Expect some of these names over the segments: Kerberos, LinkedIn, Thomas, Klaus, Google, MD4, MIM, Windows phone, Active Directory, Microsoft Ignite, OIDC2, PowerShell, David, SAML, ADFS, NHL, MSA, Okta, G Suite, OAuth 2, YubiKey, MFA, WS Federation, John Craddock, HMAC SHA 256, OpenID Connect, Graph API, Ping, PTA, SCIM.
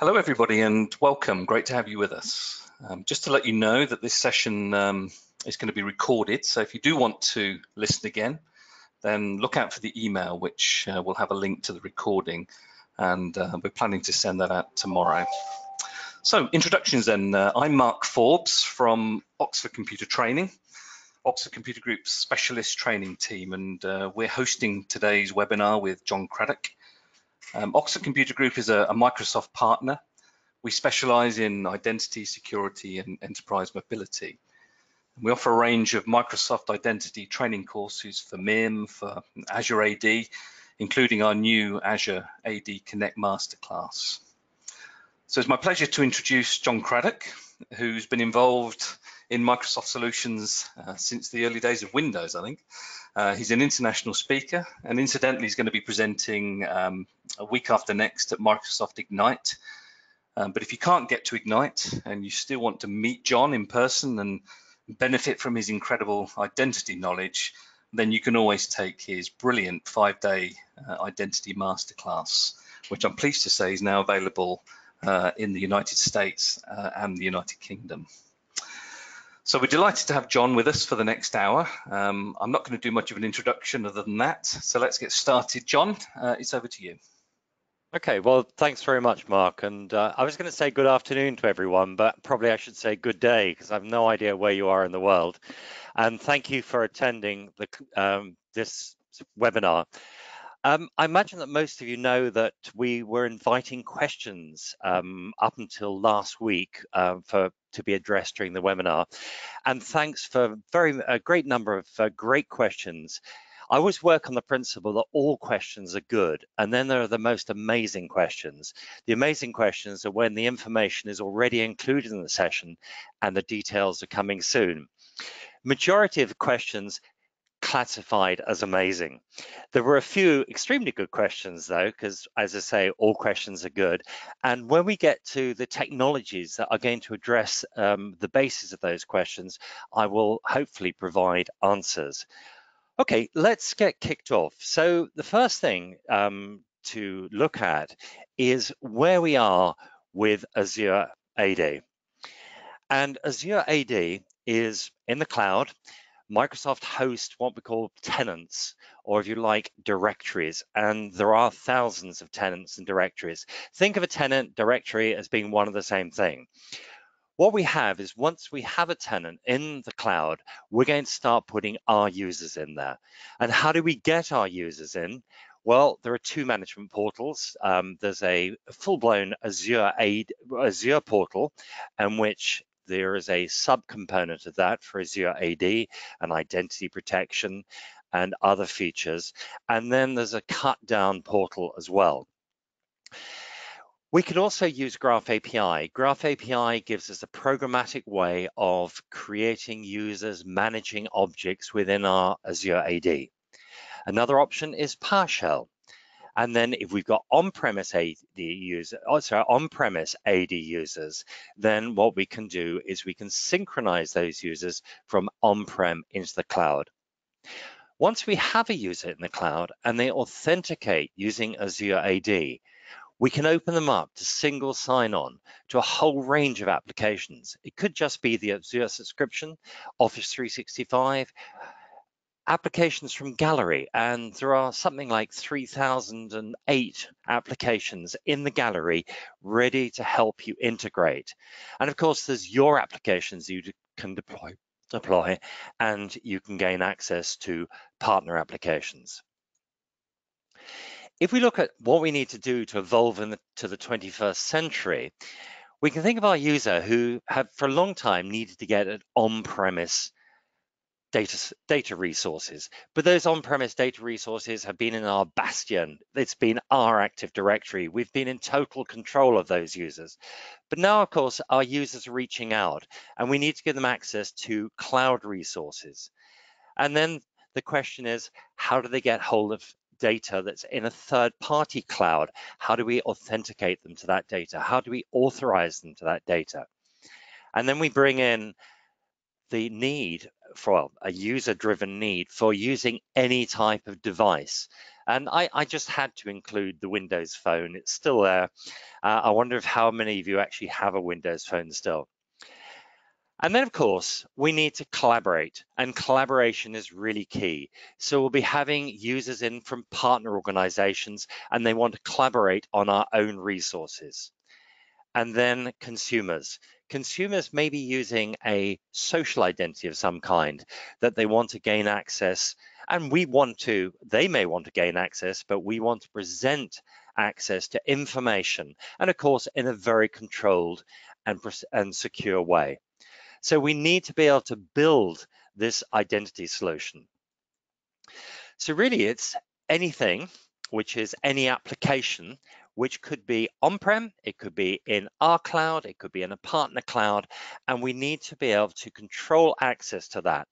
Hello everybody and welcome, great to have you with us. Just to let you know that this session is going to be recorded, so if you do want to listen again, then look out for the email which will have a link to the recording, and we're planning to send that out tomorrow. So introductions then, I'm Mark Forbes from Oxford Computer Training, Oxford Computer Group's specialist training team, and we're hosting today's webinar with John Craddock. Oxford Computer Group is a Microsoft partner. We specialize in identity, security, and enterprise mobility. And we offer a range of Microsoft identity training courses for MIM, for Azure AD, including our new Azure AD Connect Masterclass. So it's my pleasure to introduce John Craddock, who's been involved in Microsoft solutions since the early days of Windows, I think. He's an international speaker, and incidentally, he's going to be presenting a week after next at Microsoft Ignite. But if you can't get to Ignite and you still want to meet John in person and benefit from his incredible identity knowledge, then you can always take his brilliant 5-day identity masterclass, which I'm pleased to say is now available in the United States and the United Kingdom. So we're delighted to have John with us for the next hour. I'm not going to do much of an introduction other than that, so let's get started. John, it's over to you. Okay, well, thanks very much, Mark. And I was going to say good afternoon to everyone, but probably I should say good day, because I have no idea where you are in the world. And thank you for attending the, this webinar. I imagine that most of you know that we were inviting questions up until last week to be addressed during the webinar, and thanks for a great number of great questions. I always work on the principle that all questions are good, and then there are the most amazing questions. The amazing questions are when the information is already included in the session and the details are coming soon. Majority of questions classified as amazing. There were a few extremely good questions though, because as I say, all questions are good. And when we get to the technologies that are going to address the basis of those questions, I will hopefully provide answers. Okay, let's get kicked off. So the first thing to look at is where we are with Azure AD. And Azure AD is in the cloud. Microsoft hosts what we call tenants, or if you like, directories, and there are thousands of tenants and directories. Think of a tenant directory as being one of the same thing. What we have is once we have a tenant in the cloud, we're going to start putting our users in there. And how do we get our users in? Well, there are two management portals. There's a full-blown Azure portal in which there is a subcomponent of that for Azure AD and identity protection and other features. And then there's a cut down portal as well. We can also use Graph API. Graph API gives us a programmatic way of creating users, managing objects within our Azure AD. Another option is PowerShell. And then if we've got on-premise AD users, then what we can do is we can synchronize those users from on-prem into the cloud. Once we have a user in the cloud and they authenticate using Azure AD, we can open them up to single sign-on to a whole range of applications. It could just be the Azure subscription, Office 365, applications from Gallery, and there are something like 3,008 applications in the Gallery ready to help you integrate. And of course, there's your applications you can deploy, and you can gain access to partner applications. If we look at what we need to do to evolve to the 21st century, we can think of our user who have for a long time needed to get an on-premise data resources, but those on-premise data resources have been in our bastion. It's been our Active Directory. We've been in total control of those users. But now, of course, our users are reaching out and we need to give them access to cloud resources. And then the question is, how do they get hold of data that's in a third-party cloud? How do we authenticate them to that data? How do we authorize them to that data? And then we bring in the need for a user-driven need for using any type of device. And I just had to include the Windows phone. It's still there. I wonder if how many of you actually have a Windows phone still. And then, of course, we need to collaborate, and collaboration is really key. So we'll be having users in from partner organizations, and they want to collaborate on our own resources. And then consumers. Consumers may be using a social identity of some kind that they want to gain access, and they may want to gain access, but we want to present access to information, and of course, in a very controlled and secure way. So we need to be able to build this identity solution. So really it's anything, which is any application, which could be on-prem, it could be in our cloud, it could be in a partner cloud, and we need to be able to control access to that.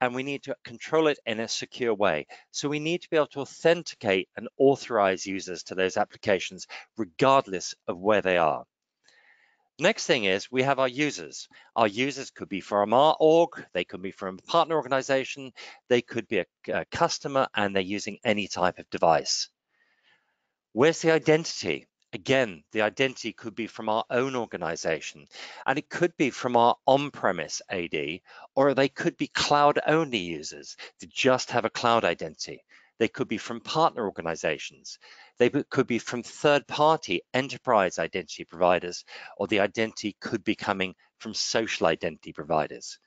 And we need to control it in a secure way. So we need to be able to authenticate and authorize users to those applications, regardless of where they are. Next thing is we have our users. Our users could be from our org, they could be from a partner organization, they could be a customer, and they're using any type of device. Where's the identity? Again, the identity could be from our own organization, and it could be from our on-premise AD, or they could be cloud-only users that just have a cloud identity. They could be from partner organizations. They could be from third-party enterprise identity providers, or the identity could be coming from social identity providers.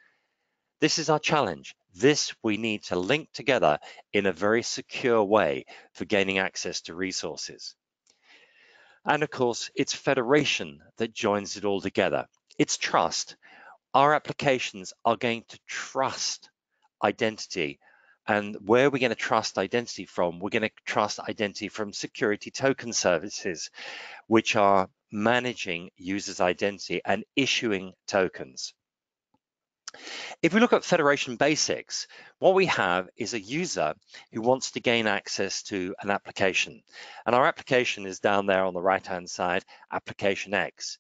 This is our challenge. This we need to link together in a very secure way for gaining access to resources. And of course, it's federation that joins it all together. It's trust. Our applications are going to trust identity. And where we're going to trust identity from, we're going to trust identity from security token services, which are managing users' identity and issuing tokens. If we look at Federation Basics, what we have is a user who wants to gain access to an application. And our application is down there on the right-hand side, Application X.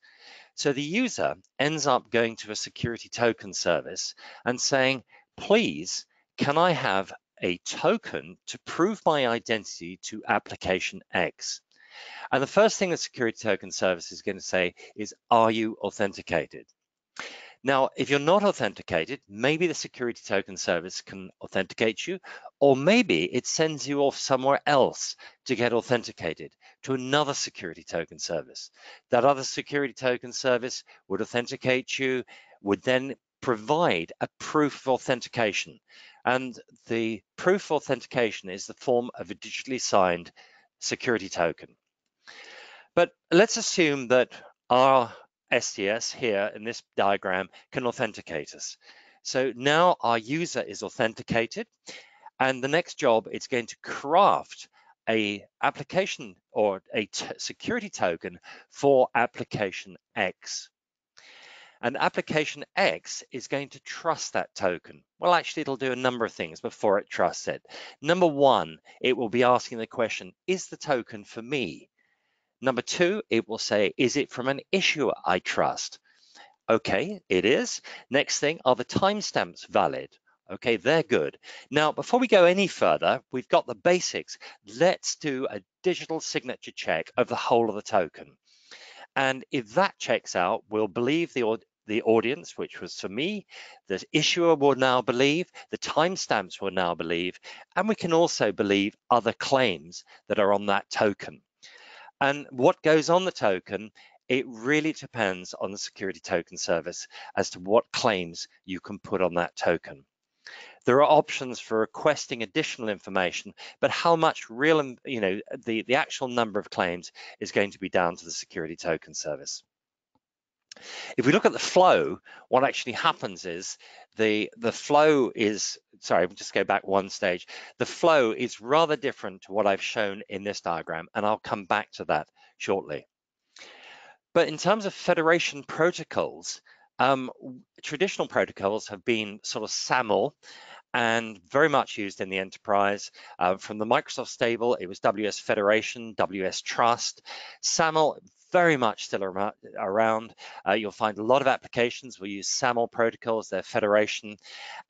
So the user ends up going to a security token service and saying, please, can I have a token to prove my identity to application X? And the first thing the security token service is going to say is, are you authenticated? Now, if you're not authenticated, maybe the security token service can authenticate you, or maybe it sends you off somewhere else to get authenticated to another security token service. That other security token service would authenticate you, would then provide a proof of authentication. And the proof of authentication is the form of a digitally signed security token. But let's assume that our STS here in this diagram can authenticate us. So now our user is authenticated, and the next job is going to craft a application or a security token for application X. And application X is going to trust that token. Well, actually, it'll do a number of things before it trusts it. Number one, it will be asking the question, is the token for me? Number two, it will say, is it from an issuer I trust? Okay, it is. Next thing, are the timestamps valid? Okay, they're good. Now, before we go any further, we've got the basics. Let's do a digital signature check of the whole of the token. And if that checks out, we'll believe the audience, which was for me, the issuer will now believe, the timestamps will now believe, and we can also believe other claims that are on that token. And what goes on the token, it really depends on the security token service as to what claims you can put on that token. There are options for requesting additional information, but how much real, the actual number of claims is going to be down to the security token service. If we look at the flow, what actually happens is the flow is, sorry, we'll just go back one stage. The flow is rather different to what I've shown in this diagram, and I'll come back to that shortly. But in terms of federation protocols, traditional protocols have been sort of SAML and very much used in the enterprise. From the Microsoft stable, it was WS Federation, WS Trust. SAML, very much still around. You'll find a lot of applications will use SAML protocols, their federation.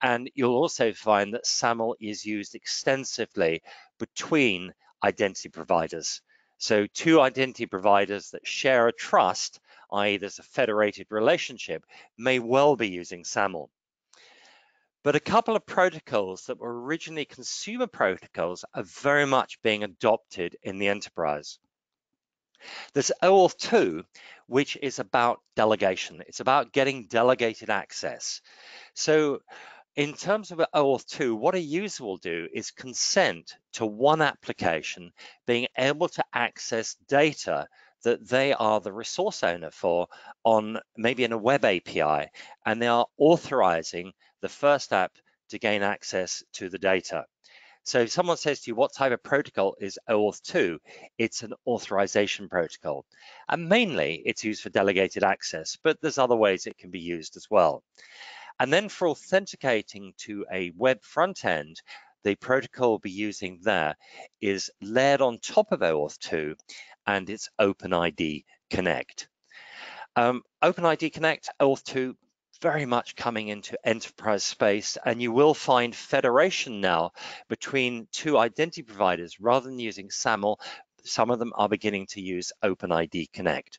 And you'll also find that SAML is used extensively between identity providers. So two identity providers that share a trust, i.e. there's a federated relationship, may well be using SAML. But a couple of protocols that were originally consumer protocols are very much being adopted in the enterprise. There's OAuth 2, which is about delegation. It's about getting delegated access. So in terms of OAuth 2, what a user will do is consent to one application being able to access data that they are the resource owner for, on maybe in a web API, and they are authorizing the first app to gain access to the data. So if someone says to you, what type of protocol is OAuth 2? It's an authorization protocol. And mainly it's used for delegated access, but there's other ways it can be used as well. And then for authenticating to a web front end, the protocol we'll be using there is layered on top of OAuth 2, and it's OpenID Connect. OpenID Connect, OAuth 2, very much coming into enterprise space, and you will find federation now between two identity providers. Rather than using SAML, some of them are beginning to use OpenID Connect.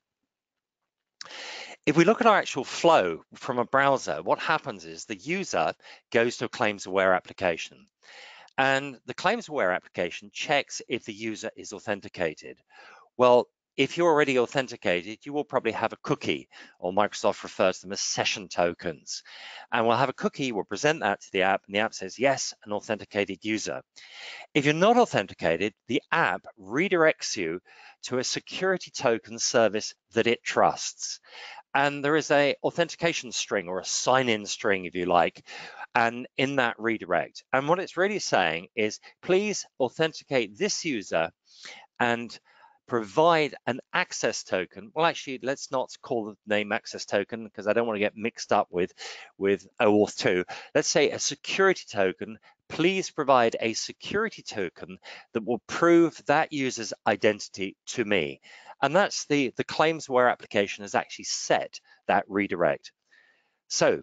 If we look at our actual flow from a browser, what happens is the user goes to a claims-aware application, and the claims-aware application checks if the user is authenticated. Well, if you're already authenticated, you will probably have a cookie, or Microsoft refers to them as session tokens. And we'll have a cookie, we'll present that to the app, and the app says, yes, an authenticated user. If you're not authenticated, the app redirects you to a security token service that it trusts. And there is an authentication string, or a sign-in string, if you like, and in that redirect. And what it's really saying is, please authenticate this user and provide an access token. Well, actually, let's not call the name access token, because I don't want to get mixed up with OAuth 2. Let's say a security token. Please provide a security token that will prove that user's identity to me. And that's the claims where application has actually set that redirect. So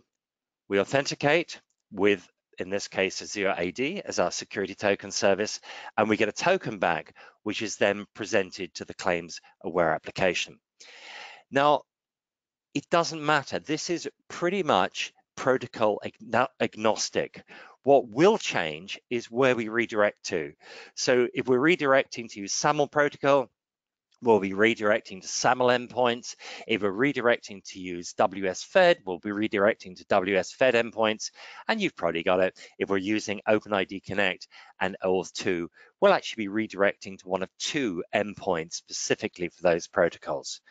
we authenticate with, in this case, Azure AD as our security token service, and we get a token back, which is then presented to the claims aware application. Now, it doesn't matter. This is pretty much protocol agnostic. What will change is where we redirect to. So if we're redirecting to use SAML protocol, we'll be redirecting to SAML endpoints. If we're redirecting to use WS Fed, we'll be redirecting to WS Fed endpoints. And you've probably got it. If we're using OpenID Connect and OAuth 2, we'll actually be redirecting to one of two endpoints specifically for those protocols.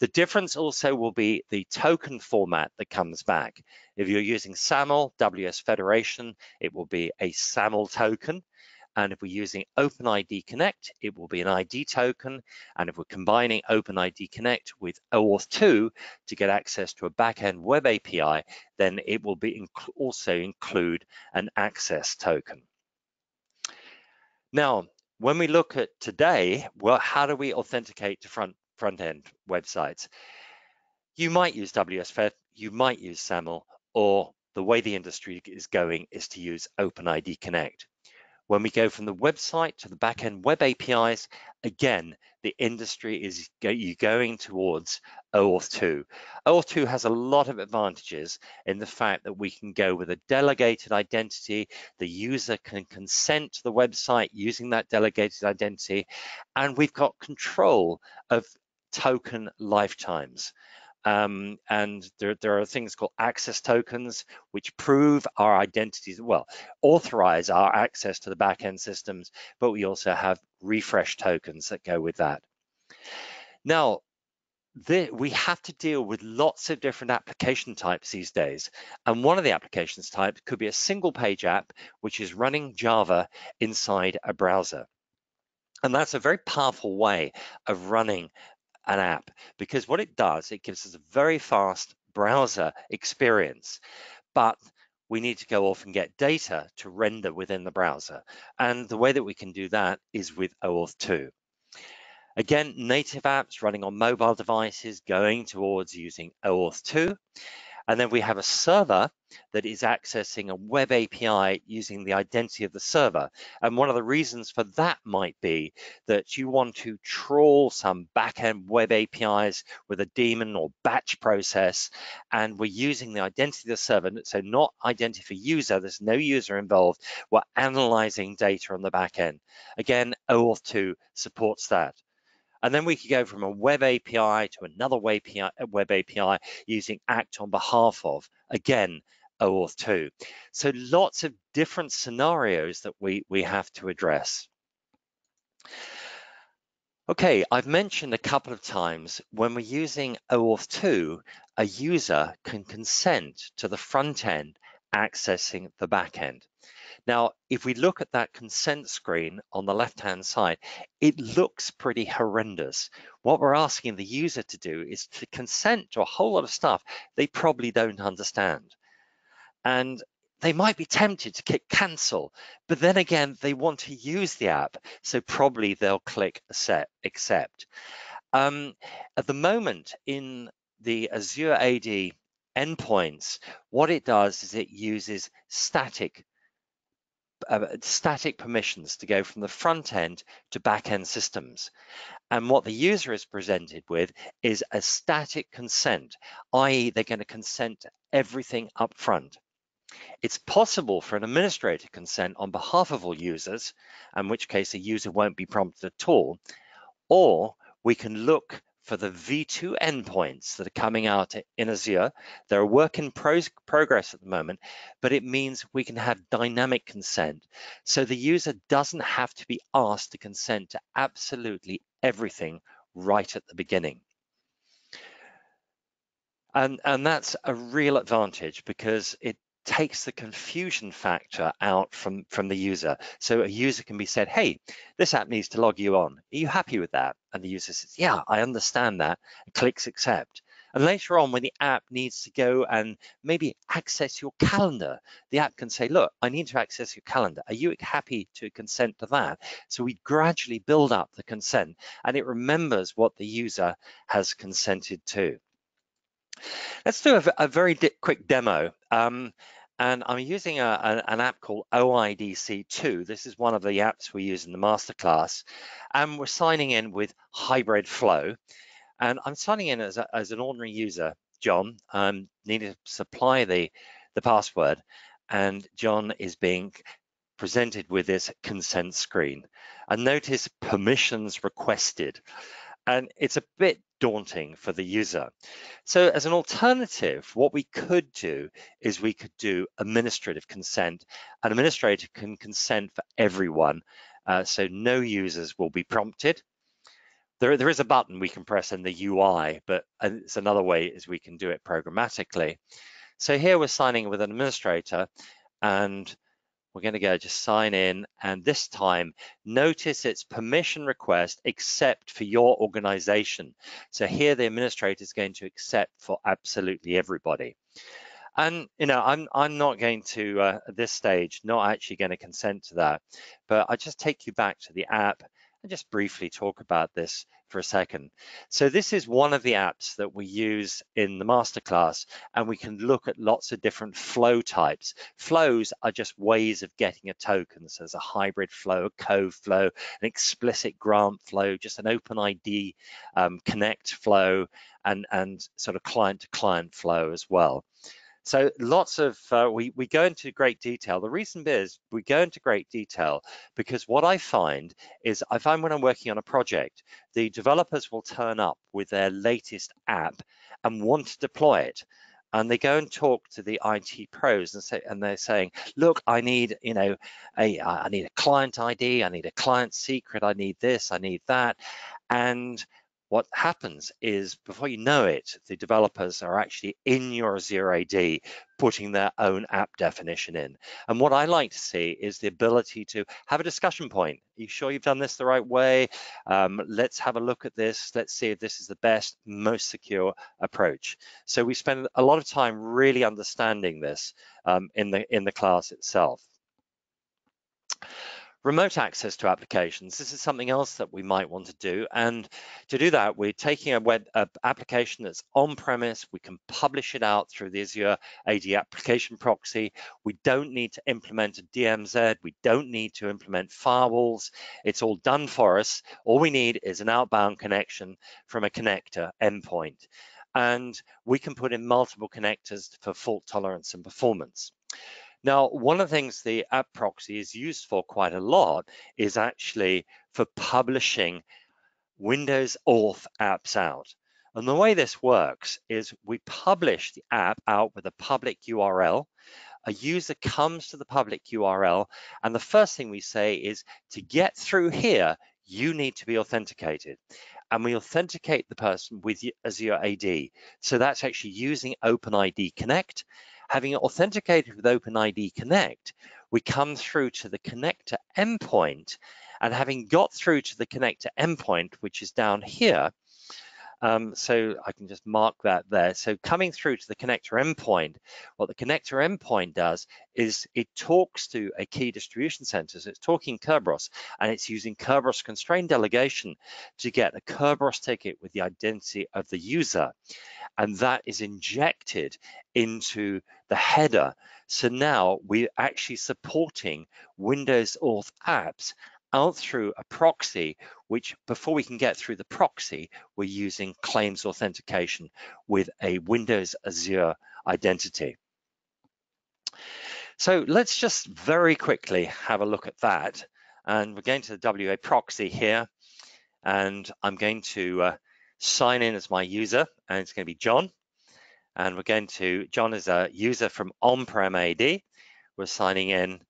The difference also will be the token format that comes back. If you're using SAML, WS Federation, it will be a SAML token. And if we're using OpenID Connect, it will be an ID token. And if we're combining OpenID Connect with OAuth 2 to get access to a backend web API, then it will be also include an access token. Now, when we look at today, well, how do we authenticate to front-end websites? You might use WSFed, you might use SAML, or the way the industry is going is to use OpenID Connect. When we go from the website to the backend web APIs, again, the industry is going towards OAuth 2. OAuth 2 has a lot of advantages in the fact that we can go with a delegated identity, the user can consent to the website using that delegated identity, and we've got control of token lifetimes. And there are things called access tokens, which prove our identities, well, authorize our access to the backend systems, but we also have refresh tokens that go with that. Now, we have to deal with lots of different application types these days. And one of the applications types could be a single page app, which is running Java inside a browser. And that's a very powerful way of running an app, because what it does, it gives us a very fast browser experience, but we need to go off and get data to render within the browser. And the way that we can do that is with OAuth 2. Again, native apps running on mobile devices going towards using OAuth 2. And then we have a server that is accessing a web API using the identity of the server. And one of the reasons for that might be that you want to trawl some backend web APIs with a daemon or batch process, and we're using the identity of the server, so not identity for user, there's no user involved, we're analyzing data on the backend. Again, OAuth 2 supports that. And then we could go from a web API to another web API using ACT on behalf of, again, OAuth 2. So lots of different scenarios that we have to address. Okay, I've mentioned a couple of times when we're using OAuth 2, a user can consent to the front end accessing the back end. Now, if we look at that consent screen on the left-hand side, it looks pretty horrendous. What we're asking the user to do is to consent to a whole lot of stuff they probably don't understand. And they might be tempted to click cancel, but then again, they want to use the app, so probably they'll click accept. At the moment, in the Azure AD endpoints, what it does is it uses static permissions to go from the front end to back end systems. And what the user is presented with is a static consent, i.e. they're going to consent to everything up front. It's possible for an administrator to consent on behalf of all users, in which case the user won't be prompted at all, or we can look for the V2 endpoints that are coming out in Azure. They're a work in progress at the moment, but it means we can have dynamic consent. So the user doesn't have to be asked to consent to absolutely everything right at the beginning. And that's a real advantage because it takes the confusion factor out from the user. So a user can be said, hey, this app needs to log you on. Are you happy with that? And the user says, yeah, I understand that, and clicks accept. And later on, when the app needs to go and maybe access your calendar, the app can say, look, I need to access your calendar. Are you happy to consent to that? So we gradually build up the consent, and it remembers what the user has consented to. Let's do a very quick demo, and I'm using an app called OIDC2. This is one of the apps we use in the masterclass, and we're signing in with Hybrid Flow. And I'm signing in as an ordinary user, John. Needed to supply the password, and John is being presented with this consent screen. And notice permissions requested, and it's a bit daunting for the user. So as an alternative, what we could do is we could do administrative consent. An administrator can consent for everyone, so no users will be prompted. There is a button we can press in the UI, but it's another way is we can do it programmatically. So here we're signing with an administrator, and we're going to go just sign in, and this time notice it's permission request except for your organization. So here the administrator is going to accept for absolutely everybody. And you know, I'm not going to at this stage not actually going to consent to that, but I'll just take you back to the app and just briefly talk about this for a second. So this is one of the apps that we use in the masterclass, and we can look at lots of different flow types. Flows are just ways of getting a token. So there's a hybrid flow, a code flow, an explicit grant flow, just an OpenID Connect flow, and sort of client-to-client flow as well. So lots of, we go into great detail. The reason is we go into great detail because what I find when I'm working on a project, the developers will turn up with their latest app and want to deploy it. And they go and talk to the IT pros and they're saying, look, I need, you know, I need a client ID, I need a client secret, I need this, I need that. And what happens is, before you know it, the developers are actually in your Azure AD putting their own app definition in. And what I like to see is the ability to have a discussion point. Are you sure you've done this the right way? Let's have a look at this. Let's see if this is the best, most secure approach. So we spend a lot of time really understanding this in the class itself. Remote access to applications, this is something else that we might want to do. And to do that, we're taking a web application that's on-premise. We can publish it out through the Azure AD application proxy. We don't need to implement a DMZ. We don't need to implement firewalls. It's all done for us. All we need is an outbound connection from a connector endpoint. And we can put in multiple connectors for fault tolerance and performance. Now, one of the things the app proxy is used for quite a lot is actually for publishing Windows auth apps out. And the way this works is we publish the app out with a public URL. A user comes to the public URL, and the first thing we say is, to get through here, you need to be authenticated. And we authenticate the person with Azure AD. So that's actually using OpenID Connect. Having authenticated with OpenID Connect, we come through to the connector endpoint, and having got through to the connector endpoint, which is down here, so I can just mark that there. So coming through to the connector endpoint, what the connector endpoint does is it talks to a key distribution center. So it's talking Kerberos, and it's using Kerberos constrained delegation to get a Kerberos ticket with the identity of the user. And that is injected into the header. So now we're actually supporting Windows auth apps out through a proxy, which before we can get through the proxy, we're using claims authentication with a Windows Azure identity. So let's just very quickly have a look at that. And we're going to the WA proxy here, and I'm going to sign in as my user, and it's going to be John. And we're going to, John is a user from on-prem AD. We're signing in,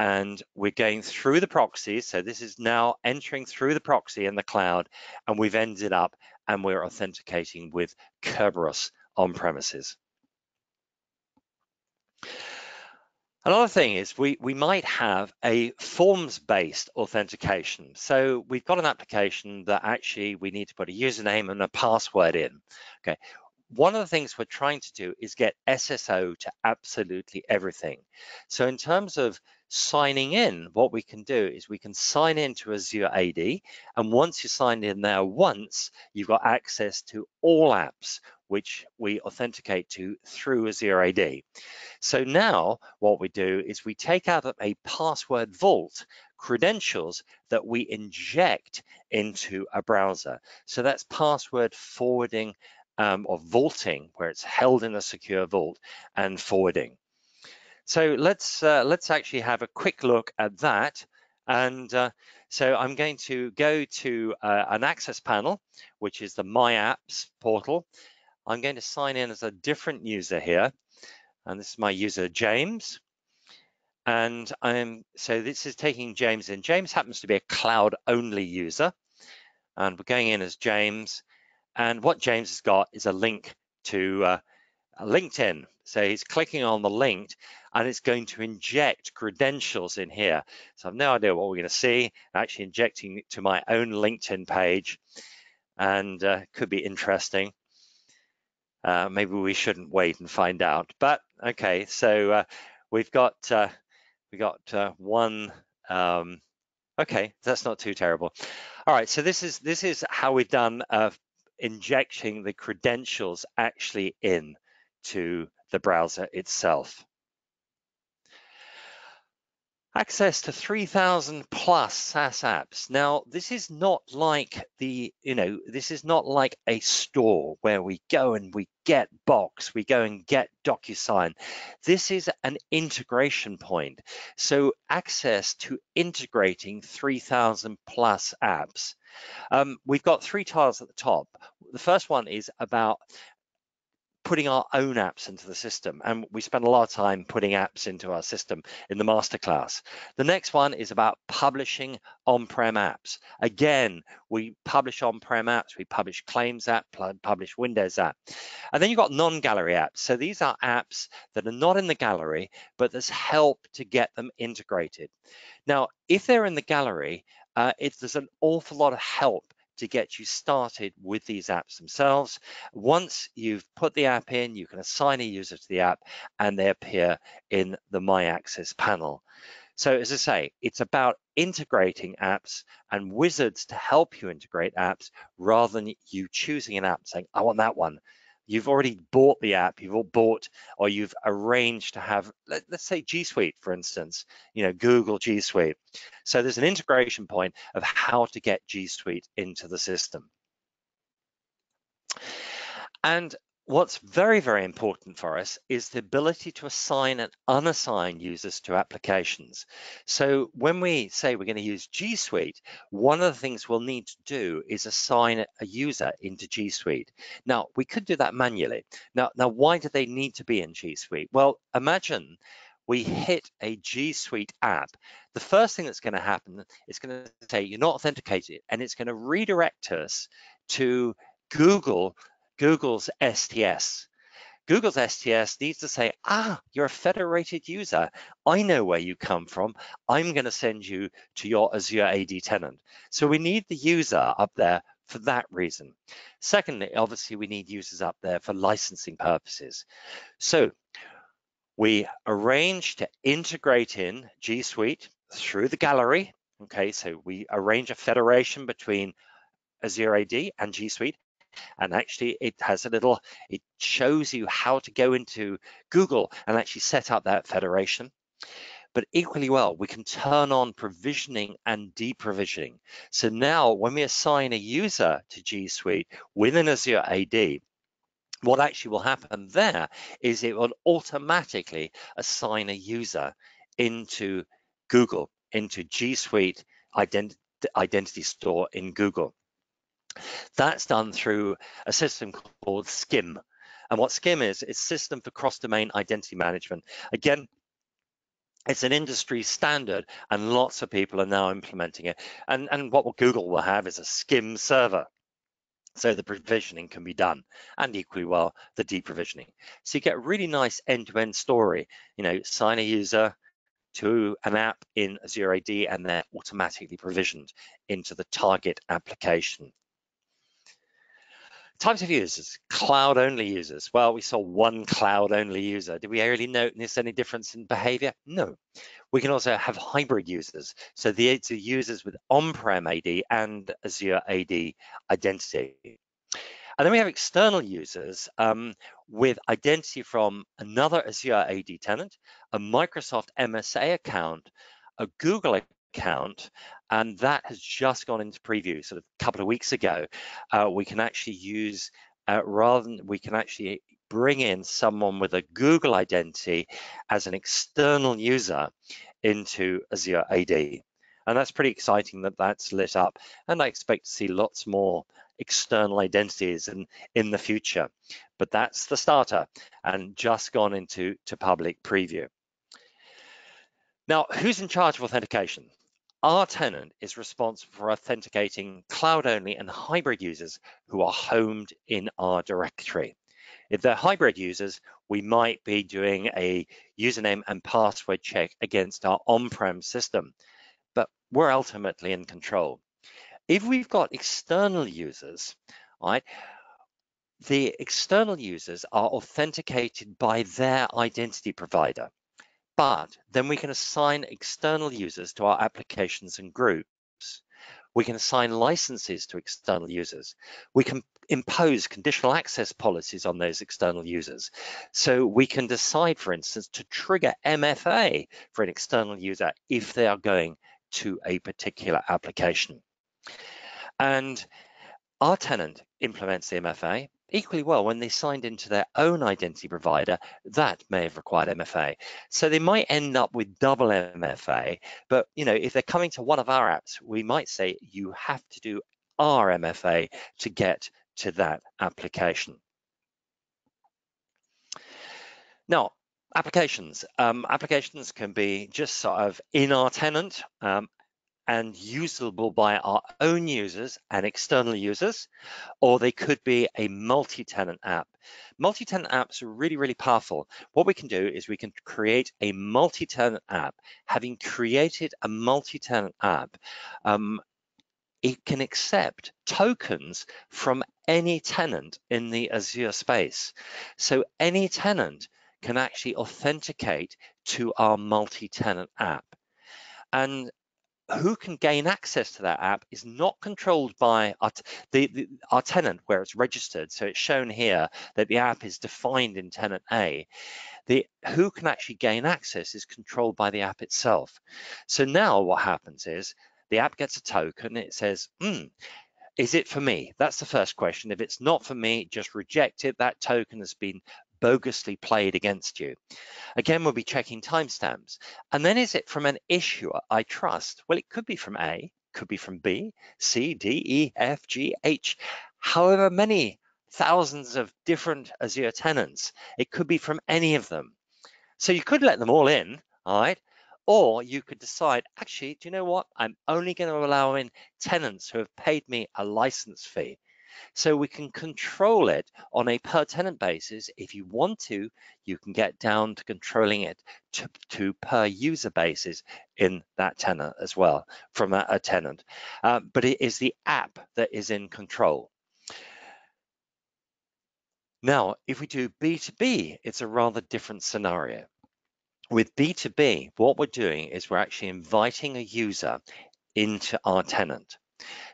and we're going through the proxy. So this is now entering through the proxy in the cloud, and we've ended up and we're authenticating with Kerberos on-premises. Another thing is we might have a forms-based authentication. So we've got an application that actually we need to put a username and a password in. Okay. One of the things we're trying to do is get SSO to absolutely everything. So in terms of signing in, what we can do is we can sign in to Azure AD, and once you sign in there once, you've got access to all apps which we authenticate to through Azure AD. So now what we do is we take out a password vault credentials that we inject into a browser. So that's password forwarding, or vaulting, where it's held in a secure vault, and forwarding. So let's actually have a quick look at that. And so I'm going to go to an access panel, which is the My Apps portal. I'm going to sign in as a different user here, and this is my user James. And so this is taking James in. James happens to be a cloud-only user, and we're going in as James. And what James has got is a link to LinkedIn. So he's clicking on the link, and it's going to inject credentials in here. So I've no idea what we're going to see. I'm actually injecting it to my own LinkedIn page, and could be interesting. Maybe we shouldn't wait and find out. But okay, so we got one. Okay, that's not too terrible. All right, so this is how we've done. Injecting the credentials actually in to the browser itself. Access to 3,000 plus SaaS apps. Now, this is not like the, this is not like a store where we go and we get Box, we go and get DocuSign. This is an integration point. So access to integrating 3,000 plus apps. We've got three tiles at the top. The first one is about putting our own apps into the system, and we spend a lot of time putting apps into our system in the masterclass. The next one is about publishing on-prem apps. Again, we publish on-prem apps, we publish Claims app, publish Windows app. And then you've got non-gallery apps. So these are apps that are not in the gallery, but there's help to get them integrated. Now, if they're in the gallery, there's an awful lot of help to get you started with these apps themselves. Once you've put the app in, you can assign a user to the app, and they appear in the My Access panel. So as I say, it's about integrating apps and wizards to help you integrate apps rather than you choosing an app saying, I want that one. You've already bought the app, you've bought or you've arranged to have, let's say G Suite, for instance, you know, Google G Suite. So there's an integration point of how to get G Suite into the system. And what's very, very important for us is the ability to assign and unassign users to applications. So when we say we're going to use G Suite, one of the things we'll need to do is assign a user into G Suite. Now, we could do that manually. Now why do they need to be in G Suite? Well, imagine we hit a G Suite app. The first thing that's going to happen is going to say you're not authenticated, and it's going to redirect us to Google's STS. Google's STS needs to say, ah, you're a federated user. I know where you come from. I'm going to send you to your Azure AD tenant. So we need the user up there for that reason. Secondly, obviously, we need users up there for licensing purposes. So we arrange to integrate in G Suite through the gallery. Okay, so we arrange a federation between Azure AD and G Suite. And actually it has a little, it shows you how to go into Google and actually set up that federation. But equally well, we can turn on provisioning and deprovisioning. So now when we assign a user to G Suite within Azure AD, what actually will happen there is it will automatically assign a user into Google, into G Suite identity store in Google. That's done through a system called SCIM. And what SCIM is, it's System for Cross-Domain Identity Management. Again, it's an industry standard and lots of people are now implementing it. And what Google will have is a SCIM server. So the provisioning can be done, and equally well, the deprovisioning. So you get a really nice end-to-end story, you know, sign a user to an app in Azure AD and they're automatically provisioned into the target application. Types of users, cloud only users. Well, we saw one cloud only user. Did we really notice any difference in behavior? No. We can also have hybrid users. So these are users with on-prem AD and Azure AD identity. And then we have external users with identity from another Azure AD tenant, a Microsoft MSA account, a Google account, and that has just gone into preview sort of a couple of weeks ago. We can actually use, we can actually bring in someone with a Google identity as an external user into Azure AD. And that's pretty exciting that that's lit up. And I expect to see lots more external identities in the future. But that's the starter and just gone into public preview. Now, who's in charge of authentication? Our tenant is responsible for authenticating cloud-only and hybrid users who are homed in our directory. If they're hybrid users, we might be doing a username and password check against our on-prem system, but we're ultimately in control. If we've got external users, right, the external users are authenticated by their identity provider. But then we can assign external users to our applications and groups. We can assign licenses to external users. We can impose conditional access policies on those external users. So we can decide, for instance, to trigger MFA for an external user if they are going to a particular application. And our tenant implements the MFA. Equally well, when they signed into their own identity provider, that may have required MFA. So they might end up with double MFA, but you know, if they're coming to one of our apps, we might say you have to do our MFA to get to that application. Now, applications. Applications can be just sort of in our tenant and usable by our own users and external users, or they could be a multi-tenant app. Multi-tenant apps are really, really powerful. What we can do is we can create a multi-tenant app. Having created a multi-tenant app, it can accept tokens from any tenant in the Azure space. So any tenant can actually authenticate to our multi-tenant app. and who can gain access to that app is not controlled by our tenant where it's registered. So it's shown here that the app is defined in tenant A. Who can actually gain access is controlled by the app itself. So now what happens is the app gets a token. It says, is it for me? That's the first question. If it's not for me, just reject it. That token has been bogusly played against you. Again, we'll be checking timestamps. And then is it from an issuer I trust? Well, it could be from A, could be from B, C, D, E, F, G, H, however many thousands of different Azure tenants. It could be from any of them. So you could let them all in, all right? Or you could decide, actually, do you know what? I'm only going to allow in tenants who have paid me a license fee. So we can control it on a per tenant basis. If you want to, you can get down to controlling it to per user basis in that tenant as well, from a tenant. But it is the app that is in control. Now, if we do B2B, it's a rather different scenario. With B2B, what we're doing is we're actually inviting a user into our tenant.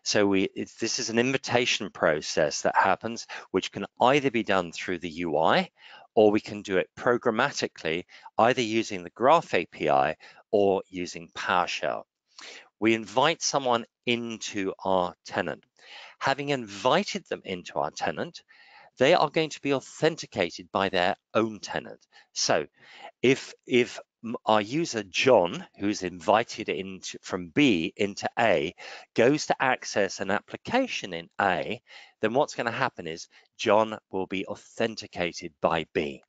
So this is an invitation process that happens, which can either be done through the UI, or we can do it programmatically, either using the Graph API or using PowerShell. We invite someone into our tenant. Having invited them into our tenant, they are going to be authenticated by their own tenant. So if our user John, who's invited from B into A, goes to access an application in A, then what's going to happen is John will be authenticated by B.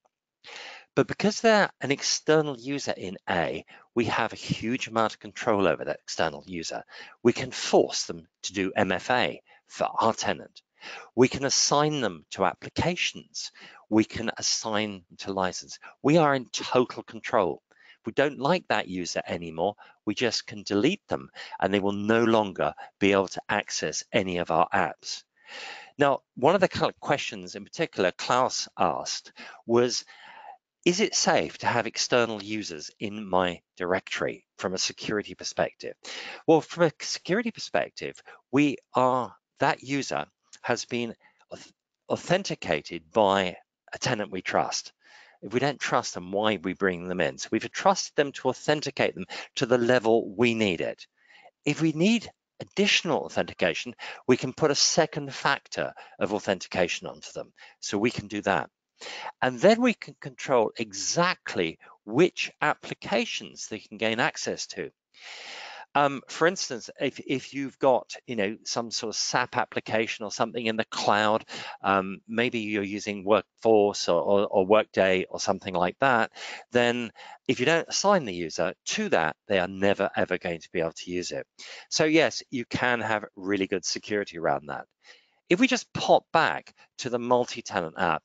But because they're an external user in A, we have a huge amount of control over that external user. We can force them to do MFA for our tenant. We can assign them to applications. We can assign them to license. We are in total control. If we don't like that user anymore, we just can delete them and they will no longer be able to access any of our apps. Now, one of the kind of questions in particular Klaus asked was, is it safe to have external users in my directory from a security perspective? Well, from a security perspective, that user has been authenticated by a tenant we trust. If we don't trust them, why we bring them in? So we've trusted them to authenticate them to the level we need it. If we need additional authentication, we can put a second factor of authentication onto them. So we can do that. And then we can control exactly which applications they can gain access to. For instance, if you've got, some sort of SAP application or something in the cloud, maybe you're using Workforce or Workday or something like that, then if you don't assign the user to that, they are never, ever going to be able to use it. So yes, you can have really good security around that. If we just pop back to the multi-tenant app,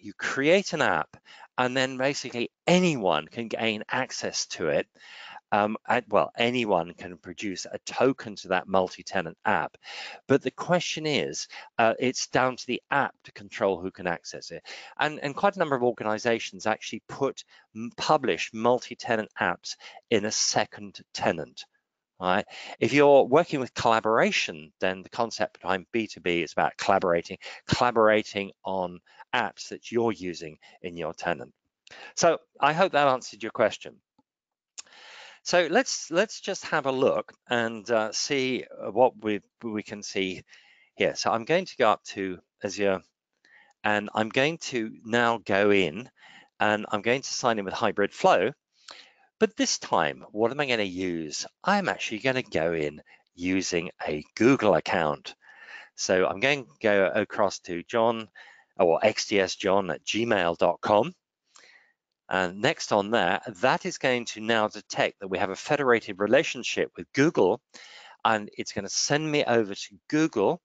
you create an app and then basically anyone can gain access to it. Anyone can produce a token to that multi-tenant app. But the question is, it's down to the app to control who can access it. And quite a number of organizations actually publish multi-tenant apps in a second tenant. All right. If you're working with collaboration, then the concept behind B2B is about collaborating on apps that you're using in your tenant. So I hope that answered your question. So let's just have a look and see what we can see here. So I'm going to go up to Azure and I'm going to now go in and I'm going to sign in with Hybrid Flow. But this time, what am I going to use? I'm actually going to go in using a Google account. So I'm going to go across to John or xdsjohn@gmail.com. And next on there, that is going to now detect that we have a federated relationship with Google, and it's going to send me over to Google.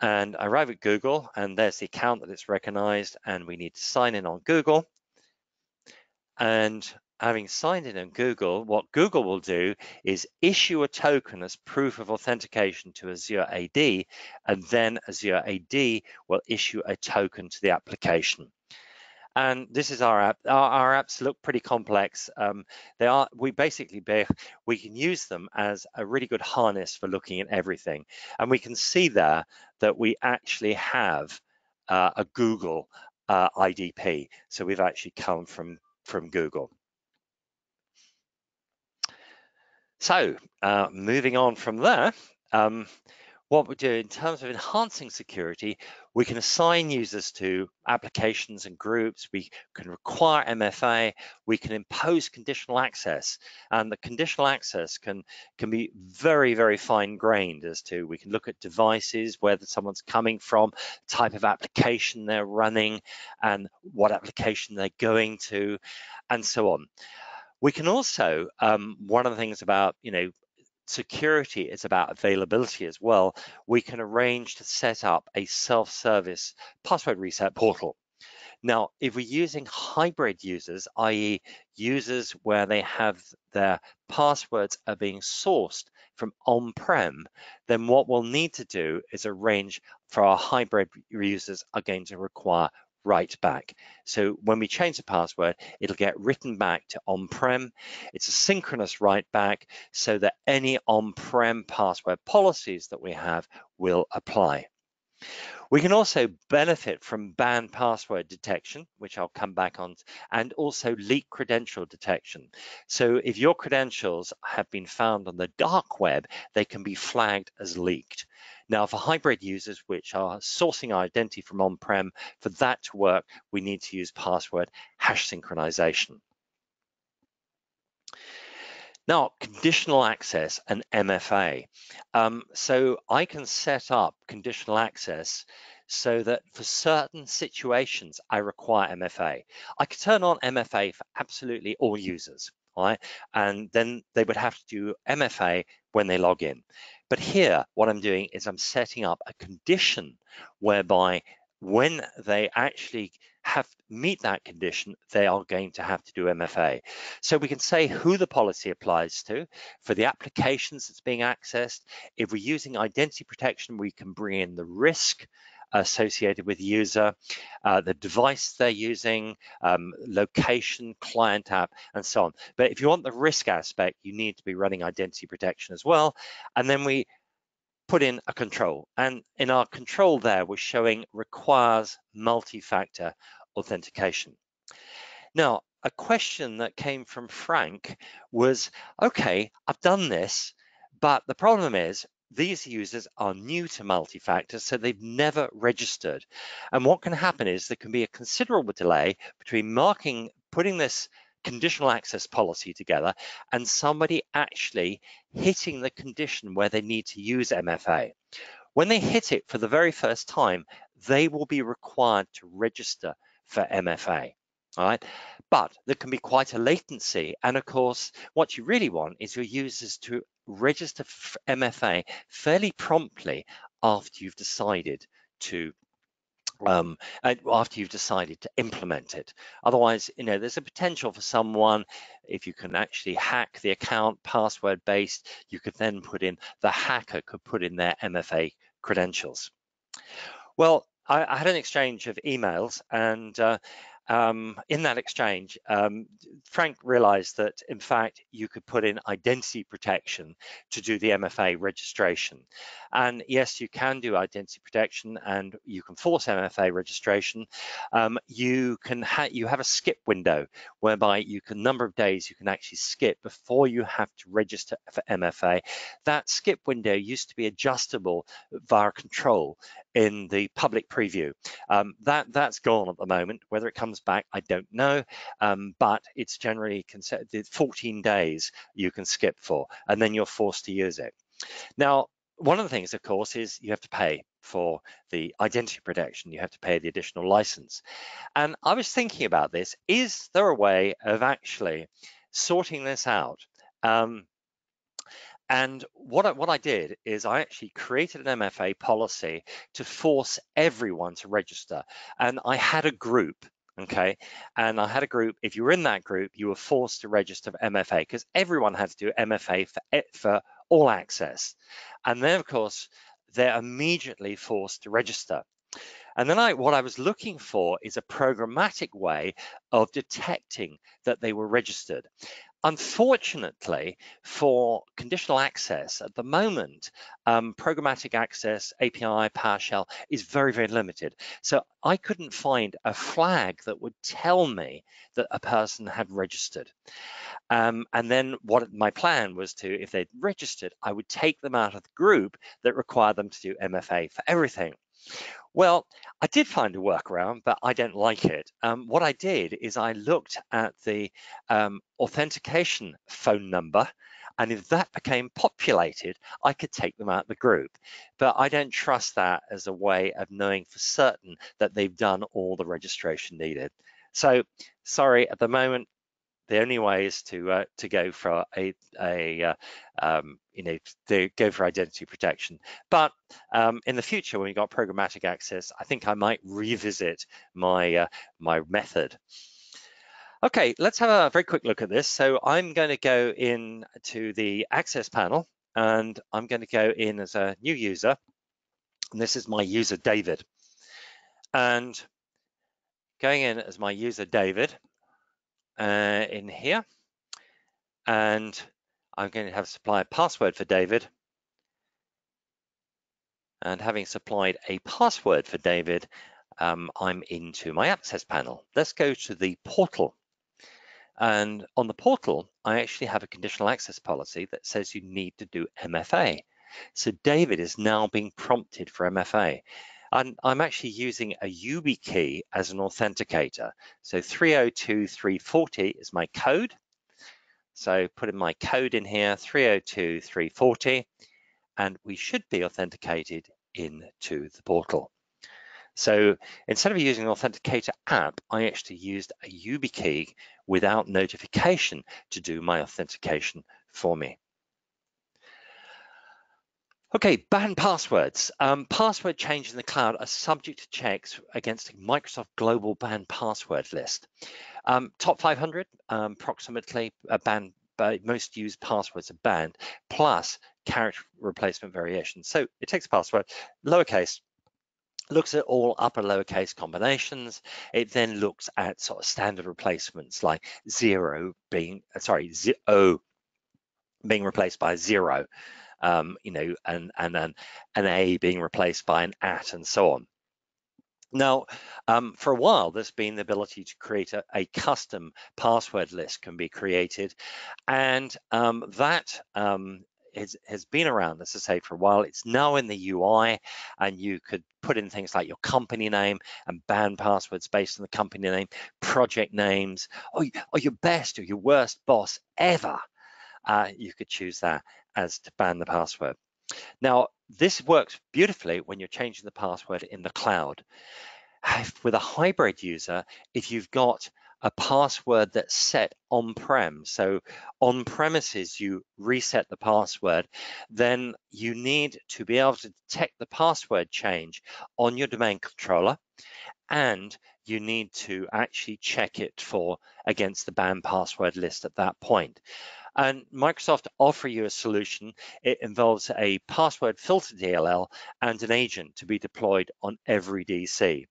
And I arrive at Google, and there's the account that it's recognized, and we need to sign in on Google. And having signed in on Google, what Google will do is issue a token as proof of authentication to Azure AD, and then Azure AD will issue a token to the application. And this is our app. Our apps look pretty complex. We can use them as a really good harness for looking at everything. And we can see there that we actually have a Google IDP. So we've actually come from Google. So moving on from there, what we do in terms of enhancing security, we can assign users to applications and groups, we can require MFA, we can impose conditional access, and the conditional access can be very, very fine-grained as to, we can look at devices, whether someone's coming from, type of application they're running, and what application they're going to, and so on. We can also, one of the things about, security is about availability as well. We can arrange to set up a self-service password reset portal. Now, if we're using hybrid users, i.e. users where they have their passwords are being sourced from on-prem, then what we'll need to do is arrange for our hybrid users are going to require write back. So when we change the password, it'll get written back to on-prem. It's a synchronous write back so that any on-prem password policies that we have will apply. We can also benefit from banned password detection, which I'll come back on, and also leak credential detection. So if your credentials have been found on the dark web, they can be flagged as leaked. Now, for hybrid users, which are sourcing identity from on-prem, for that to work, we need to use password hash synchronization. Now, conditional access and MFA. So I can set up conditional access so that for certain situations, I require MFA. I could turn on MFA for absolutely all users, all right? And then they would have to do MFA when they log in. But here, what I'm doing is I'm setting up a condition whereby when they actually have meet that condition, they are going to have to do MFA. So we can say who the policy applies to, for the applications that's being accessed. If we're using identity protection, we can bring in the risk associated with the user, the device they're using, location, client app, and so on. But if you want the risk aspect, you need to be running identity protection as well. And then we put in a control, and in our control there, we're showing requires multi-factor authentication. Now, a question that came from Frank was, okay, I've done this, but the problem is these users are new to multi-factor, so they've never registered. And what can happen is there can be a considerable delay between putting this conditional access policy together and somebody actually hitting the condition where they need to use MFA. When they hit it for the very first time, they will be required to register for MFA. All right, but there can be quite a latency, and of course what you really want is your users to register for MFA fairly promptly after you've decided to implement it. Otherwise, there's a potential for someone, if you can actually hack the account password based, you could then put in, the hacker could put in their MFA credentials. Well, I had an exchange of emails, and in that exchange, Frank realized that, in fact, you could put in identity protection to do the MFA registration. And yes, you can do identity protection and you can force MFA registration. You have a skip window whereby you can, number of days you can actually skip before you have to register for MFA. That skip window used to be adjustable via control in the public preview. That's gone at the moment. Whether it comes back, I don't know, but it's generally 14 days you can skip for, and then you're forced to use it. Now, one of the things, of course, is you have to pay for the identity protection, you have to pay the additional license. And I was thinking about this, is there a way of actually sorting this out? And what I did is I actually created an MFA policy to force everyone to register. And I had a group. Okay, and I had a group. If you were in that group, you were forced to register for MFA because everyone had to do MFA for all access. And then, of course, they're immediately forced to register. And then what I was looking for is a programmatic way of detecting that they were registered. Unfortunately, for conditional access at the moment, programmatic access, API, PowerShell is very, very limited. So I couldn't find a flag that would tell me that a person had registered. And then what my plan was to, if they'd registered, I would take them out of the group that required them to do MFA for everything. Well, I did find a workaround, but I don't like it. What I did is I looked at the authentication phone number, and if that became populated, I could take them out of the group. But I don't trust that as a way of knowing for certain that they've done all the registration needed. So, sorry, at the moment, the only way is to go for identity protection. But in the future, when we got programmatic access, I think I might revisit my my method. Okay, let's have a very quick look at this. So I'm going to go in to the access panel, and I'm going to go in as a new user. And this is my user David. And going in as my user David. In here, and I'm going to have supplied a password for David. And having supplied a password for David, I'm into my access panel. Let's go to the portal. And on the portal, I actually have a conditional access policy that says you need to do MFA. So David is now being prompted for MFA. And I'm actually using a YubiKey as an authenticator. So 302340 is my code. So put in my code in here, 302340, and we should be authenticated into the portal. So instead of using an authenticator app, I actually used a YubiKey without notification to do my authentication for me. Okay, ban passwords. Password changes in the cloud are subject to checks against the Microsoft Global Ban Password list. Top 500, approximately, banned, most used passwords are banned, plus character replacement variations. So it takes a password, lowercase, looks at all upper lowercase combinations. It then looks at sort of standard replacements like O being replaced by zero. An A being replaced by an at, and so on. Now, for a while, there's been the ability to create a custom password list can be created, and that has been around, as I say, for a while. It's now in the UI, and you could put in things like your company name and ban passwords based on the company name, project names, or your best or your worst boss ever. You could choose that as to ban the password. Now, this works beautifully when you're changing the password in the cloud. With a hybrid user, if you've got a password that's set on-prem, so on-premises you reset the password, then you need to be able to detect the password change on your domain controller, and you need to actually check it for against the banned password list at that point. And Microsoft offer you a solution. It involves a password filter DLL and an agent to be deployed on every DC.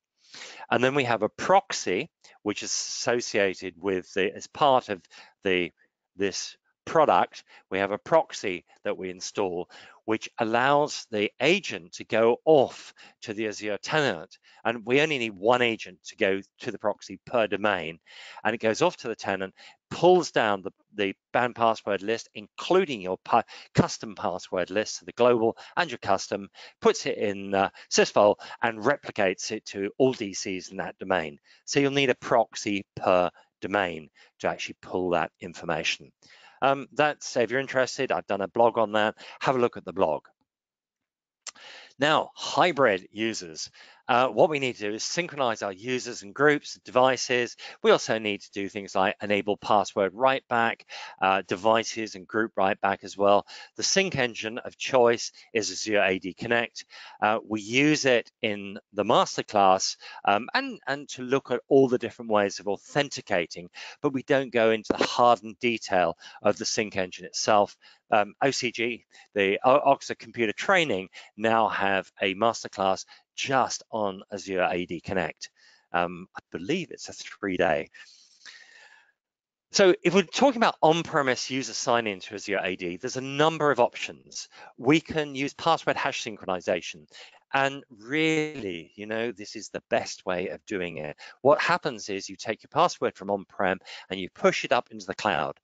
And then we have a proxy, which is associated with the, as part of the, this product, we have a proxy that we install, which allows the agent to go off to the Azure tenant. And we only need one agent to go to the proxy per domain. And it goes off to the tenant, pulls down the banned password list, including your custom password list, so the global and your custom, puts it in sysvol and replicates it to all DCs in that domain. So you'll need a proxy per domain to actually pull that information. That's, if you're interested, I've done a blog on that. Have a look at the blog. Now, hybrid users. What we need to do is synchronize our users and groups, devices. We also need to do things like enable password writeback, devices and group writeback as well. The sync engine of choice is Azure AD Connect. We use it in the masterclass and to look at all the different ways of authenticating, but we don't go into the hardened detail of the sync engine itself. OCG, the Oxford Computer Training, now have a masterclass just on Azure AD Connect. I believe it's a 3-day. So if we're talking about on-premise user sign-in to Azure AD, there's a number of options. We can use password hash synchronization. And really, you know, this is the best way of doing it. What happens is you take your password from on-prem and you push it up into the cloud.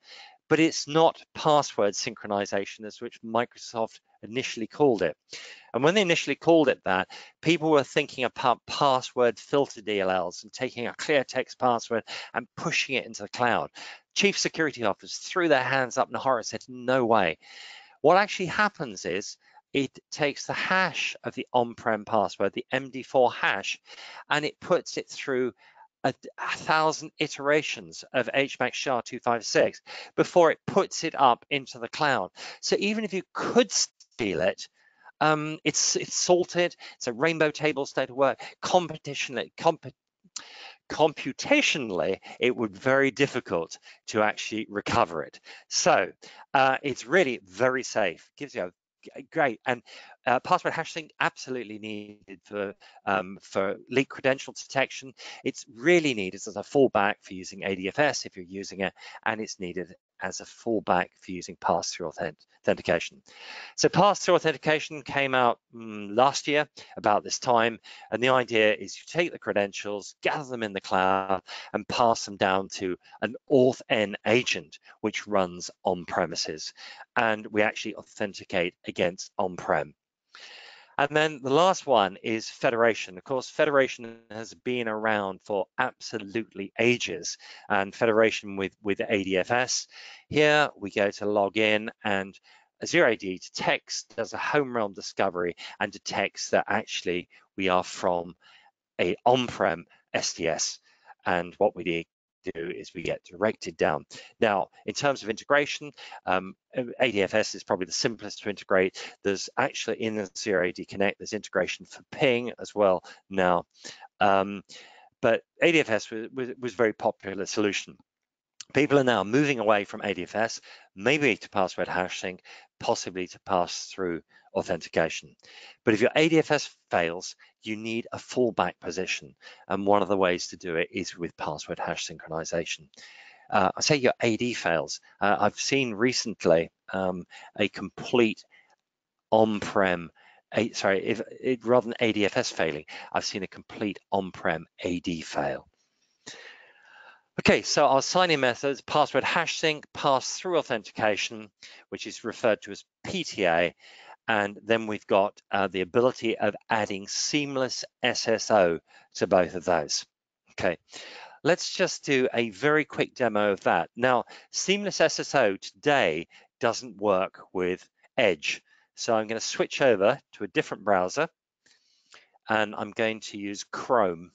But it's not password synchronization, as which Microsoft initially called it. And when they initially called it that, people were thinking about password filter DLLs and taking a clear text password and pushing it into the cloud. Chief Security Officers threw their hands up in horror and said, no way. What actually happens is it takes the hash of the on-prem password, the MD4 hash, and it puts it through a 1,000 iterations of HMAC SHA 256 before it puts it up into the cloud. So even if you could steal it, it's salted. It's a rainbow table state of work. Computationally, it would be very difficult to actually recover it. So it's really very safe. Gives you a great. And password hash sync, absolutely needed for leak credential detection. It's really needed as a fallback for using ADFS if you're using it, and it's needed as a fallback for using pass-through authentication. So pass-through authentication came out last year about this time, and the idea is you take the credentials, gather them in the cloud, and pass them down to an authn agent, which runs on-premises, and we actually authenticate against on-prem. And then the last one is federation. Of course, federation has been around for absolutely ages, and federation with ADFS. Here we go to log in, and Azure AD detects, does a home realm discovery and detects that actually we are from a on-prem SDS, and what we need do is we get directed down. Now, in terms of integration, ADFS is probably the simplest to integrate. There's actually in the Azure AD Connect, there's integration for Ping as well now. But ADFS was a very popular solution. People are now moving away from ADFS, maybe to password hash sync, possibly to pass-through authentication. But if your ADFS fails, you need a fallback position. And one of the ways to do it is with password hash synchronization. I say your AD fails. I've seen recently a complete on-prem, rather than ADFS failing, I've seen a complete on-prem AD fail. Okay, so our sign-in methods, password hash sync, pass-through authentication, which is referred to as PTA, and then we've got the ability of adding seamless SSO to both of those. Okay, let's just do a very quick demo of that. Now, seamless SSO today doesn't work with Edge, so I'm going to switch over to a different browser, and I'm going to use Chrome.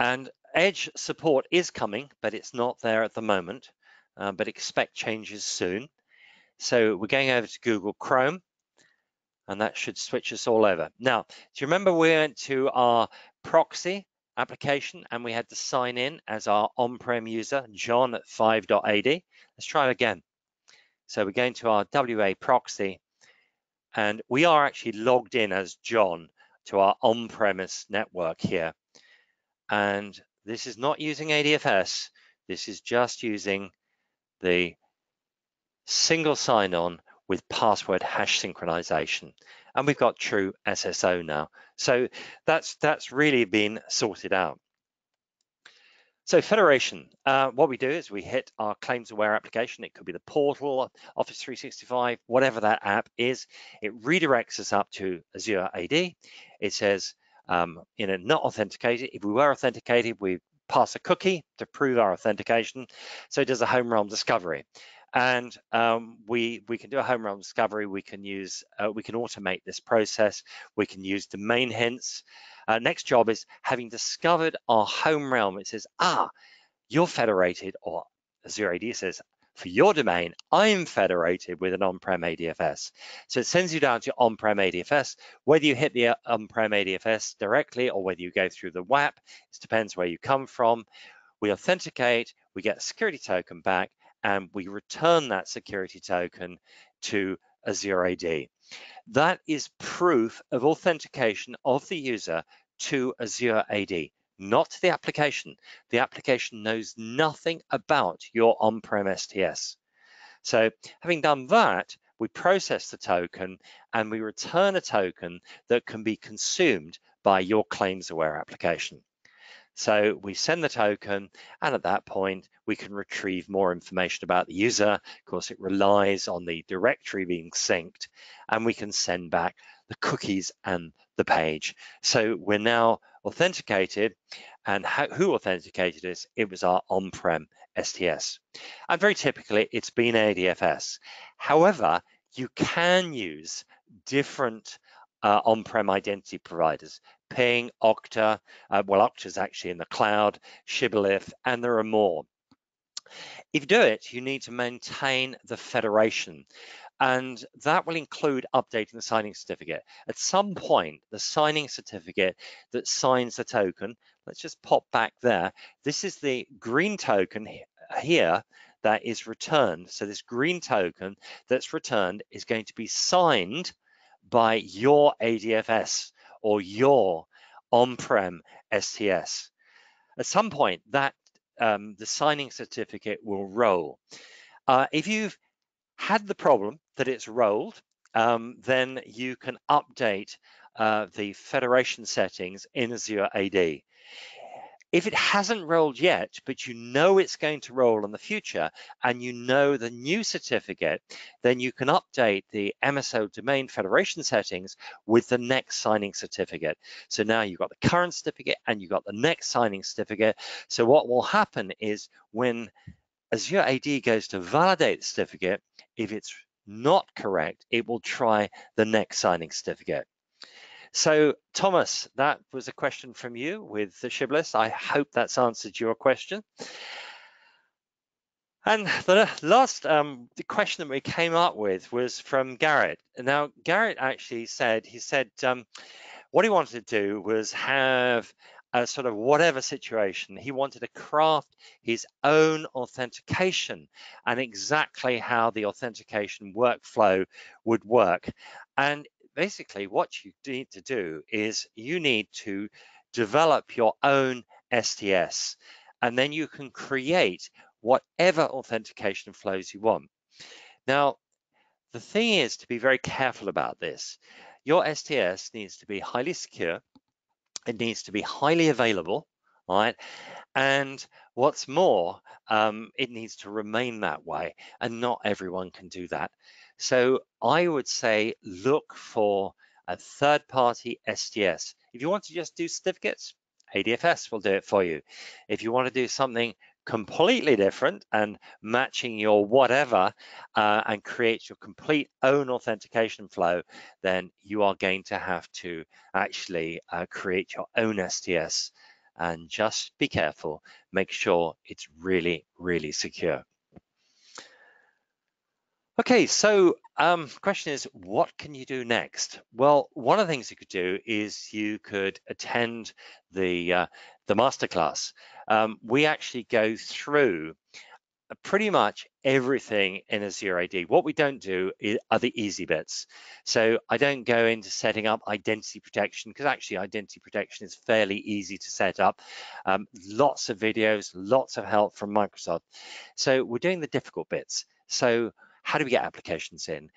And Edge support is coming, but it's not there at the moment, but expect changes soon. So we're going over to Google Chrome, and that should switch us all over. Now, do you remember we went to our proxy application and we had to sign in as our on-prem user, John at 5.ad? Let's try again. So we're going to our WA proxy, and we are actually logged in as John to our on-premise network here. And this is not using ADFS, this is just using the single sign-on with password hash synchronization, and we've got true SSO now. So that's really been sorted out. So federation, what we do is we hit our claims aware application. It could be the portal, Office 365, whatever that app is. It redirects us up to Azure AD. It says, in a not authenticated, if we were authenticated, we pass a cookie to prove our authentication. So it does a home realm discovery. And we can do a home realm discovery. We can use we can automate this process. We can use domain hints. Next job is having discovered our home realm. It says, ah, you're federated, or Azure AD says, for your domain, I'm federated with an on-prem ADFS. So it sends you down to on-prem ADFS. Whether you hit the on-prem ADFS directly or whether you go through the WAP, it depends where you come from. We authenticate, we get a security token back, and we return that security token to Azure AD. That is proof of authentication of the user to Azure AD, not the application. The application knows nothing about your on-prem STS. So having done that, we process the token and we return a token that can be consumed by your claims-aware application. So we send the token, and at that point, we can retrieve more information about the user. Of course, it relies on the directory being synced, and we can send back the cookies and the page. So we're now authenticated, and who authenticated us? It was our on-prem STS. And very typically, it's been ADFS. However, you can use different on-prem identity providers. Ping, Okta, well, Okta's actually in the cloud, Shibboleth, and there are more. If you do it, you need to maintain the federation, and that will include updating the signing certificate. At some point, the signing certificate that signs the token, let's just pop back there. This is the green token here that is returned. So this green token that's returned is going to be signed by your ADFS or your on-prem STS. At some point, that the signing certificate will roll. If you've had the problem that it's rolled, then you can update the federation settings in Azure AD. If it hasn't rolled yet, but you know it's going to roll in the future, and you know the new certificate, then you can update the MSO domain federation settings with the next signing certificate. So now you've got the current certificate and you've got the next signing certificate. So what will happen is when Azure AD goes to validate the certificate, if it's not correct, it will try the next signing certificate. So Thomas, that was a question from you with the Shibboleth. I hope that's answered your question. And the last the question that we came up with was from Garrett. Now, Garrett actually said, what he wanted to do was have a sort of whatever situation. He wanted to craft his own authentication and exactly how the authentication workflow would work. And basically, what you need to do is you need to develop your own STS, and then you can create whatever authentication flows you want. Now, the thing is to be very careful about this. Your STS needs to be highly secure. It needs to be highly available, right? And what's more, it needs to remain that way, and not everyone can do that. So I would say look for a third-party STS. If you want to just do certificates, ADFS will do it for you. If you want to do something completely different and matching your whatever and create your complete own authentication flow, then you are going to have to actually create your own STS, and just be careful. Make sure it's really, really secure. Okay, so question is, what can you do next? Well, one of the things you could do is you could attend the masterclass. We actually go through pretty much everything in Azure AD. What we don't do are the easy bits. So I don't go into setting up identity protection, because actually identity protection is fairly easy to set up. Lots of videos, lots of help from Microsoft. So we're doing the difficult bits. So how do we get applications in?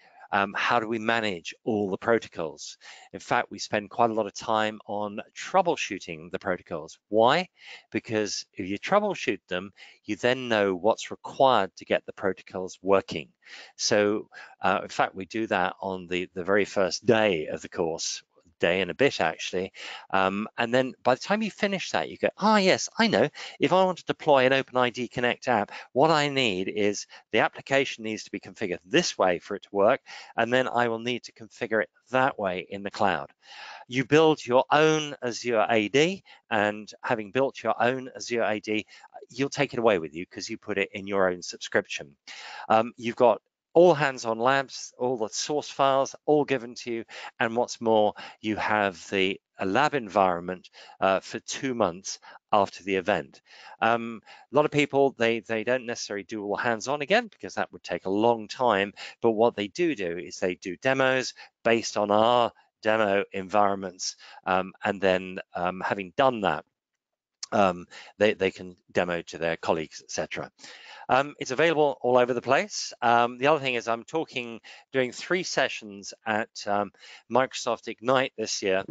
How do we manage all the protocols? In fact, we spend quite a lot of time on troubleshooting the protocols. Why? Because if you troubleshoot them, you then know what's required to get the protocols working. So in fact, we do that on the very first day of the course, day and a bit actually. And then by the time you finish that, you go, ah, yes, I know. If I want to deploy an OpenID Connect app, what I need is the application needs to be configured this way for it to work, and then I will need to configure it that way in the cloud. You build your own Azure AD, and having built your own Azure AD, you'll take it away with you because you put it in your own subscription. You've got all hands-on labs, all the source files, all given to you. And what's more, you have the lab environment for 2 months after the event. A lot of people, they don't necessarily do all hands-on again, because that would take a long time. But what they do is they do demos based on our demo environments. And then having done that, they can demo to their colleagues, etc. It's available all over the place. The other thing is I'm doing 3 sessions at Microsoft Ignite this year.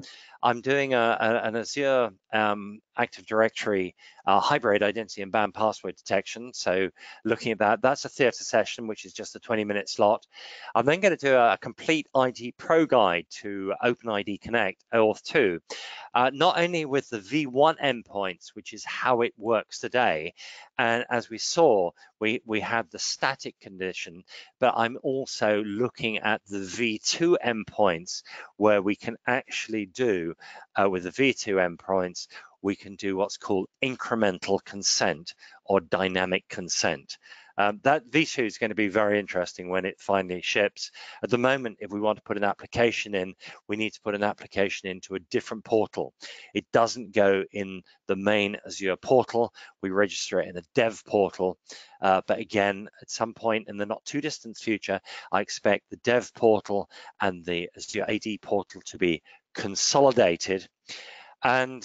I'm doing an Azure Active Directory hybrid identity and BAM password detection. So looking at that, that's a theater session, which is just a 20-minute slot. I'm then going to do a complete IT Pro Guide to OpenID Connect, OAuth 2, not only with the V1 endpoints, which is how it works today. And as we saw, we have the static condition, but I'm also looking at the V2 endpoints, where we can actually do, with the V2 endpoints, we can do what's called incremental consent or dynamic consent. That V2 is going to be very interesting when it finally ships. At the moment, if we want to put an application in, we need to put an application into a different portal. It doesn't go in the main Azure portal. We register it in the dev portal. But again, at some point in the not too distant future, I expect the dev portal and the Azure AD portal to be consolidated. And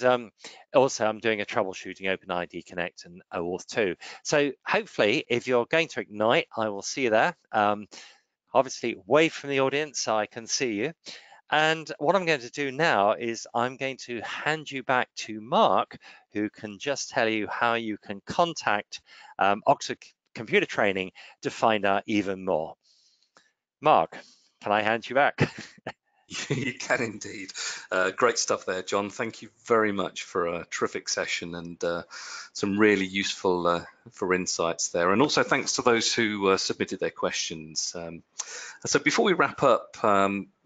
also I'm doing a troubleshooting OpenID Connect and OAuth 2. So hopefully if you're going to Ignite, I will see you there. Obviously wave from the audience so I can see you. And what I'm going to do now is I'm going to hand you back to Mark, who can just tell you how you can contact Oxford Computer Training to find out even more. Mark, can I hand you back? You can indeed. Great stuff there, John. Thank you very much for a terrific session and some really useful for insights there. And also thanks to those who submitted their questions. So before we wrap up,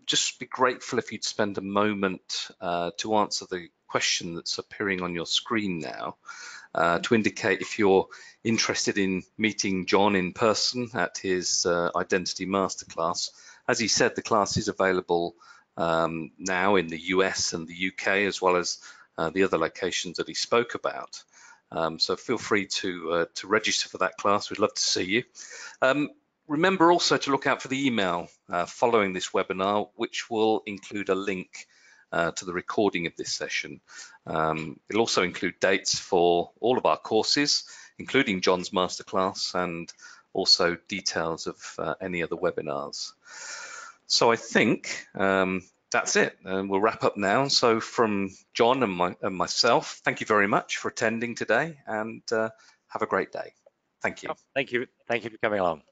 just be grateful if you'd spend a moment to answer the question that's appearing on your screen now, to indicate if you're interested in meeting John in person at his Identity Masterclass. As he said, the class is available now in the US and the UK, as well as the other locations that he spoke about. So feel free to register for that class. We'd love to see you. Remember also to look out for the email following this webinar, which will include a link to the recording of this session. It'll also include dates for all of our courses, including John's masterclass, and also details of any other webinars. So I think that's it, and we'll wrap up now. So from John and myself, thank you very much for attending today, and have a great day. Thank you. Thank you for coming along.